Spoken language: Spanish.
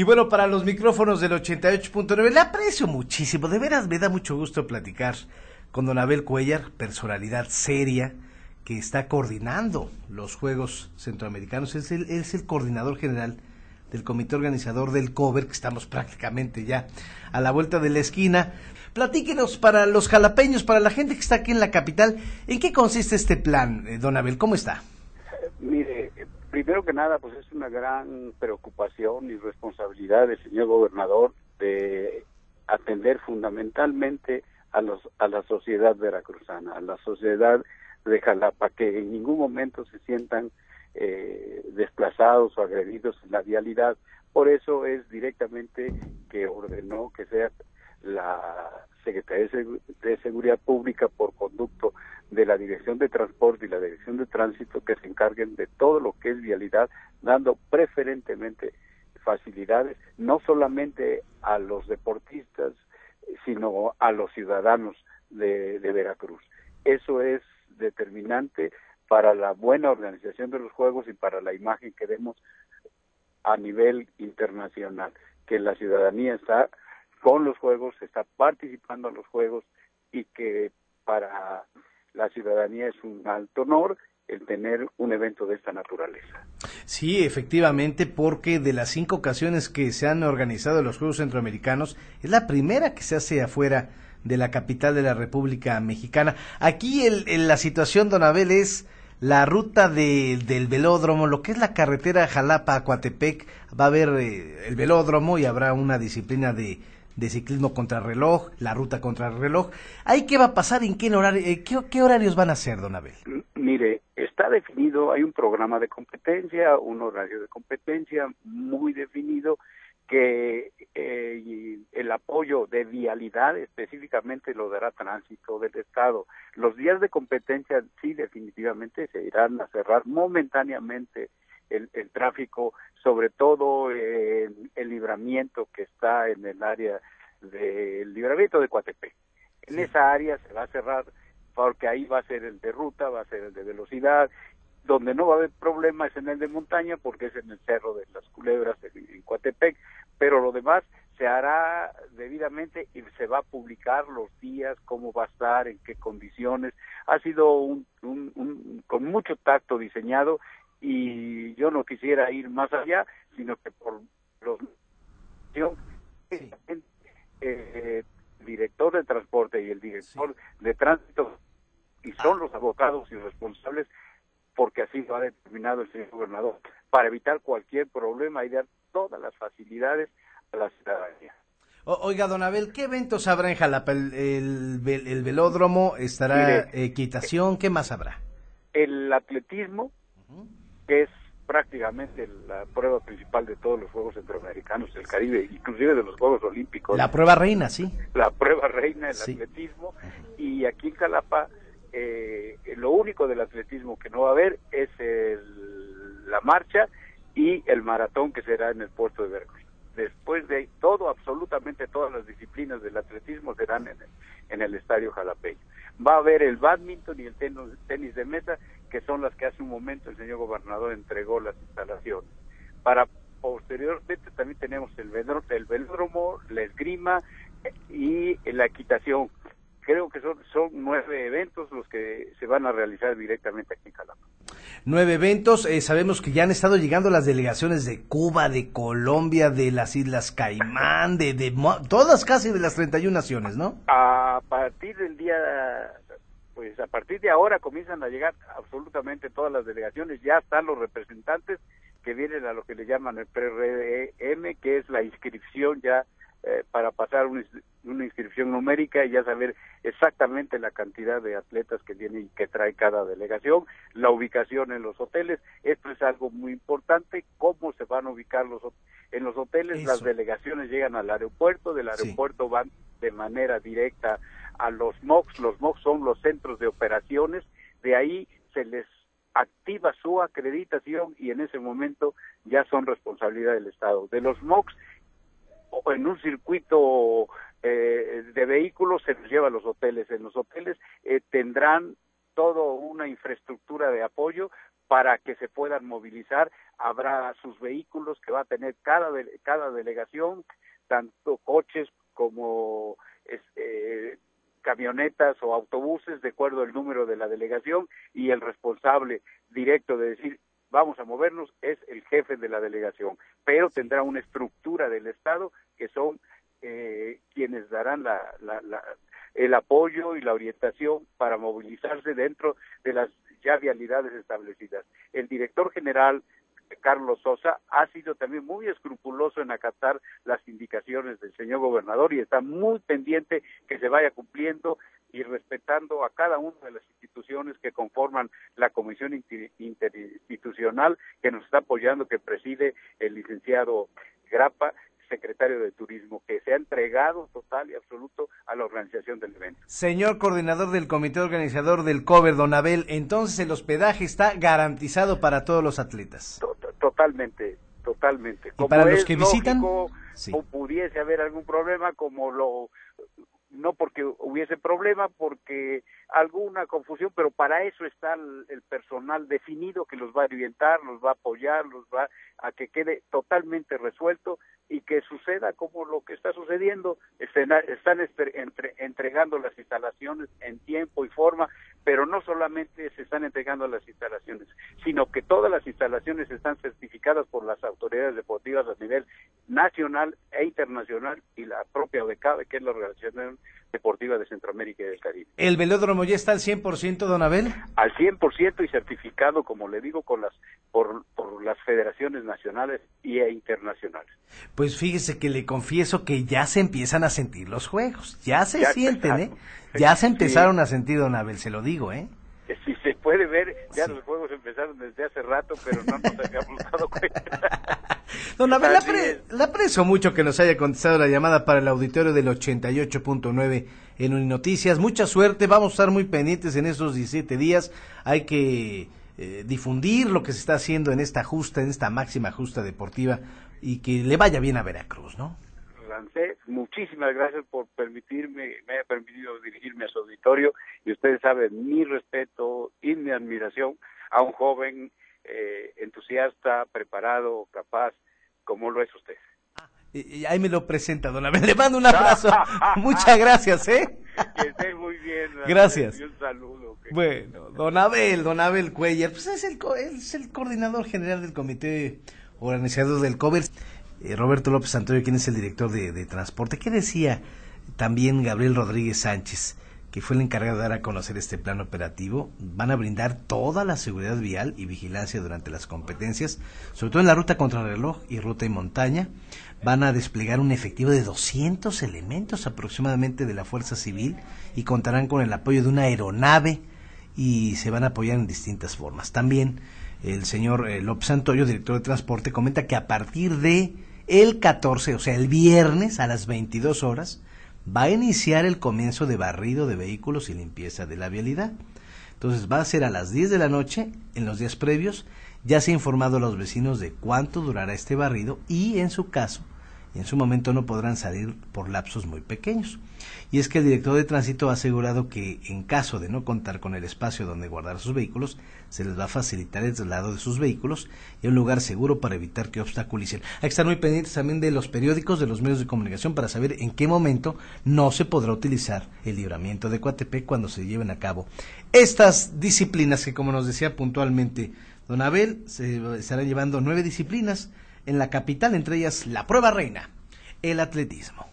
Y bueno, para los micrófonos del 88.9, le aprecio muchísimo, de veras me da mucho gusto platicar con don Abel Cuéllar, personalidad seria, que está coordinando los Juegos Centroamericanos, es el coordinador general del comité organizador del COVER, que estamos prácticamente ya a la vuelta de la esquina. Platíquenos para los jalapeños, para la gente que está aquí en la capital, ¿en qué consiste este plan, don Abel? ¿Cómo está? Mire, primero que nada, pues es una gran preocupación y responsabilidad del señor gobernador de atender fundamentalmente a la sociedad veracruzana, a la sociedad de Jalapa, que en ningún momento se sientan desplazados o agredidos en la vialidad. Por eso es directamente que ordenó que sea la Secretaría de Seguridad Pública, por conducto de la Dirección de Transporte y la Dirección de Tránsito, que se encarguen de todo lo que es vialidad, dando preferentemente facilidades no solamente a los deportistas, sino a los ciudadanos de Veracruz. Eso es determinante para la buena organización de los Juegos y para la imagen que demos a nivel internacional, que la ciudadanía está con los Juegos, está participando en los Juegos, y que para la ciudadanía es un alto honor el tener un evento de esta naturaleza. Sí, efectivamente, porque de las 5 ocasiones que se han organizado los Juegos Centroamericanos, es la primera que se hace afuera de la capital de la República Mexicana. Aquí la situación, don Abel, es la ruta del velódromo, lo que es la carretera Jalapa a Coatepec. Va a haber el velódromo y habrá una disciplina de ciclismo contrarreloj, la ruta contrarreloj. ¿Ahí qué va a pasar? ¿En qué horario? ¿Qué horarios van a hacer, don Abel? Mire, está definido, hay un programa de competencia, un horario de competencia muy definido, que el apoyo de vialidad específicamente lo dará Tránsito del Estado. Los días de competencia sí definitivamente se irán a cerrar momentáneamente el tráfico, sobre todo el libramiento que está en el área del libramiento de Coatepec. En esa área se va a cerrar, porque ahí va a ser el de ruta, va a ser el de velocidad. Donde no va a haber problemas en el de montaña, porque es en el Cerro de las Culebras, en Coatepec, pero lo demás se hará debidamente y se va a publicar los días, cómo va a estar, en qué condiciones. Ha sido con mucho tacto diseñado, y yo no quisiera ir más allá, sino que por los director de transporte y el director de tránsito, y son los abogados y responsables, porque así lo ha determinado el señor gobernador, para evitar cualquier problema y dar todas las facilidades a la ciudadanía. Oiga, don Abel, ¿qué eventos habrá en Jalapa? ¿El velódromo? ¿Estará equitación? ¿Qué más habrá? El atletismo, que es prácticamente la prueba principal de todos los Juegos Centroamericanos del Caribe, inclusive de los Juegos Olímpicos. La prueba reina, sí. La prueba reina, el atletismo, y aquí en Jalapa, lo único del atletismo que no va a haber es la marcha y el maratón, que será en el puerto de Veracruz. Después de todo, absolutamente todas las disciplinas del atletismo serán en el estadio jalapeño. Va a haber el bádminton y el tenis de mesa, que son las que hace un momento el señor gobernador entregó las instalaciones. Para posteriormente también tenemos el velódromo, la esgrima y la equitación. Creo que son 9 eventos los que se van a realizar directamente aquí en Jalapa. 9 eventos, sabemos que ya han estado llegando las delegaciones de Cuba, de Colombia, de las Islas Caimán, de todas casi de las 31 naciones, ¿no? A partir de ahora comienzan a llegar absolutamente todas las delegaciones, ya están los representantes que vienen a lo que le llaman el PRM, que es la inscripción ya, para pasar una inscripción numérica y ya saber exactamente la cantidad de atletas que tiene y que trae cada delegación, la ubicación en los hoteles. Esto es algo muy importante, cómo se van a ubicar en los hoteles. Eso. Las delegaciones llegan al aeropuerto, del aeropuerto van de manera directa a los MOCs. Los MOCs son los centros de operaciones, de ahí se les activa su acreditación y en ese momento ya son responsabilidad del Estado. De los MOCs, o en un circuito de vehículos, se los lleva a los hoteles. En los hoteles tendrán toda una infraestructura de apoyo para que se puedan movilizar. Habrá sus vehículos que va a tener cada delegación, tanto coches como camionetas o autobuses, de acuerdo al número de la delegación, y el responsable directo de decir vamos a movernos es el jefe de la delegación, pero tendrá una estructura del Estado que son quienes darán el apoyo y la orientación para movilizarse dentro de las ya vialidades establecidas. El director general Carlos Sosa ha sido también muy escrupuloso en acatar las indicaciones del señor gobernador y está muy pendiente que se vaya cumpliendo y respetando a cada una de las instituciones que conforman la comisión interinstitucional que nos está apoyando, que preside el licenciado Grappa, secretario de Turismo, que se ha entregado total y absoluto a la organización del evento. Señor coordinador del comité organizador del COVER, don Abel, entonces el hospedaje está garantizado para todos los atletas. Totalmente. Como ¿y para los que visitan? Lógico, sí. O pudiese haber algún problema, no porque hubiese problema, porque alguna confusión, pero para eso está el personal definido que los va a orientar, los va a apoyar, los va a que quede totalmente resuelto y que suceda como lo que está sucediendo. Están entregando las instalaciones en tiempo y forma, pero no solamente se están entregando las instalaciones, sino que todas las instalaciones están certificadas por las autoridades deportivas a nivel nacional e internacional y la propia ODECABE, que es la Organización Deportiva de Centroamérica y del Caribe. ¿El velódromo ya está al 100%, don Abel? Al 100% y certificado, como le digo, por las federaciones nacionales e internacionales. Pues fíjese que le confieso que ya se empiezan a sentir los juegos, ya se empezaron a sentir, don Abel, se lo digo, Sí, se puede ver, Los juegos empezaron desde hace rato, pero no nos habíamos dado cuenta. Don Abel, le aprecio mucho que nos haya contestado la llamada para el auditorio del 88.9 en Uni Noticias. Mucha suerte, vamos a estar muy pendientes en esos 17 días, hay que difundir lo que se está haciendo en esta justa, en esta máxima justa deportiva, y que le vaya bien a Veracruz, ¿no? Rancé, muchísimas gracias por me ha permitido dirigirme a su auditorio, y ustedes saben mi respeto y mi admiración a un joven entusiasta, preparado, capaz, como lo es usted. Y ahí me lo presenta, don Abel, le mando un abrazo, muchas gracias, Que esté muy bien. Gracias. Y un saludo. Bueno, don Abel Cuéllar, pues es el coordinador general del comité organizador del COVER, Roberto López Antonio, quien es el director de transporte. ¿Qué decía también Gabriel Rodríguez Sánchez, que fue el encargado de dar a conocer este plan operativo? Van a brindar toda la seguridad vial y vigilancia durante las competencias, sobre todo en la ruta contrarreloj y ruta y montaña. Van a desplegar un efectivo de 200 elementos aproximadamente de la Fuerza Civil y contarán con el apoyo de una aeronave y se van a apoyar en distintas formas. También el señor López Santoyo, director de transporte, comenta que a partir de el 14, o sea, el viernes a las 22 horas, va a iniciar el comienzo de barrido de vehículos y limpieza de la vialidad. Entonces va a ser a las 10 de la noche, en los días previos. Ya se ha informado a los vecinos de cuánto durará este barrido y, en su caso, en su momento no podrán salir por lapsos muy pequeños. Y es que el director de tránsito ha asegurado que, en caso de no contar con el espacio donde guardar sus vehículos, se les va a facilitar el traslado de sus vehículos y un lugar seguro para evitar que obstaculicen. Hay que estar muy pendientes también de los periódicos, de los medios de comunicación, para saber en qué momento no se podrá utilizar el libramiento de Coatepec cuando se lleven a cabo estas disciplinas que, como nos decía puntualmente don Abel, se estarán llevando 9 disciplinas en la capital, entre ellas la prueba reina, el atletismo.